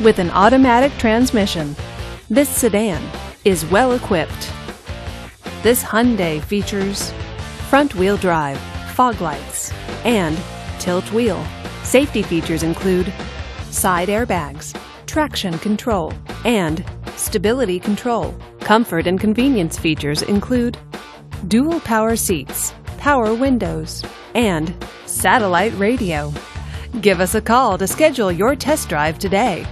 With an automatic transmission, this sedan is well equipped. This Hyundai features front-wheel drive, fog lights, and tilt wheel. Safety features include side airbags, traction control, and stability control. Comfort and convenience features include dual power seats, power windows, and satellite radio. Give us a call to schedule your test drive today.